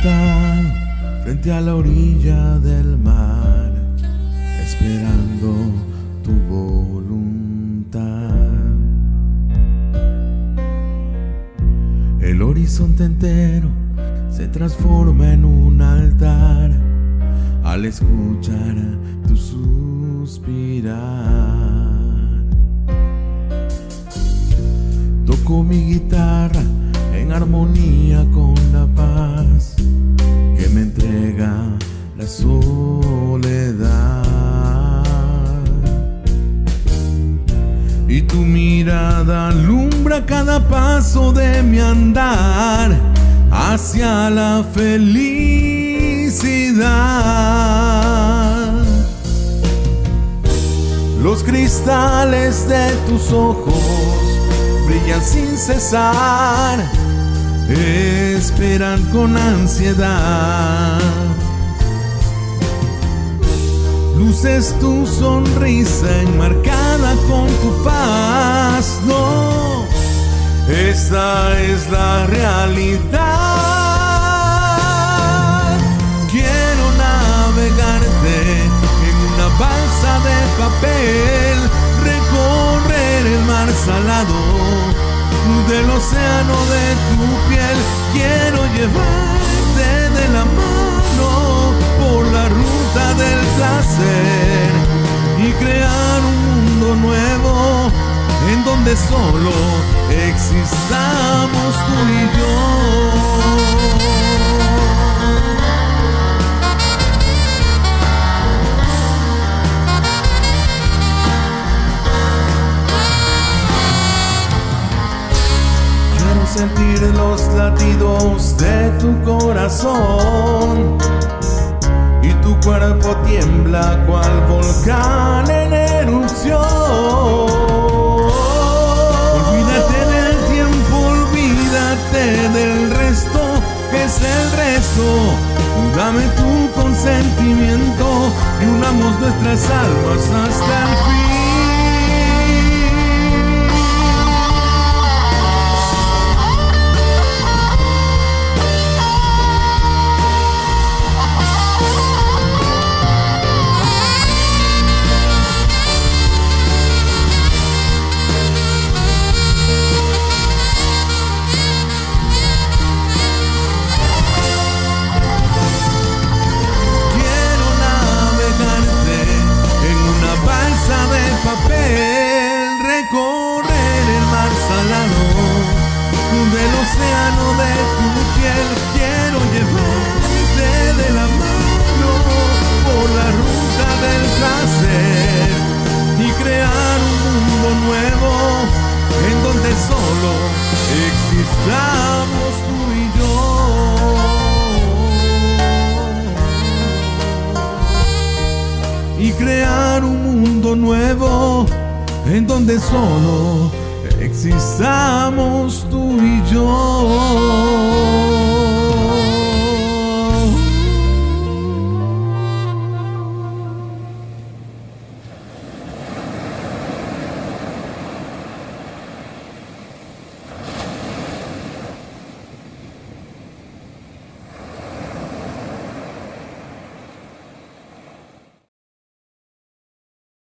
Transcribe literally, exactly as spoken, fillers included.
sentar frente a la orilla del mar, esperando tu voluntad. El horizonte entero se transforma en un altar al escuchar tu suspirar. Toco mi guitarra en armonía con la paz que me entrega la soledad. Y tu mirada alumbra cada paso de mi andar hacia la felicidad. Los cristales de tus ojos brillan sin cesar, esperan con ansiedad. Luces tu sonrisa enmarcada con tu faz. No, esta es la realidad. Quiero navegarte en una balsa de papel, recorrer el mar salado del océano de tu piel. Quiero llevarte de la mano por la ruta del placer y crear un mundo nuevo en donde solo existamos tú y yo. Sentir los latidos de tu corazón y tu cuerpo tiembla cual volcán en erupción. Olvídate del tiempo, olvídate del resto, que es el resto. Dame tu consentimiento y unamos nuestras almas hasta el fin. Recorrer el mar salado del océano de tu piel. Quiero llevarte de la mano por la ruta del placer y crear un mundo nuevo en donde solo existamos tú y yo. Y crear un mundo nuevo en donde solo existamos tú y yo.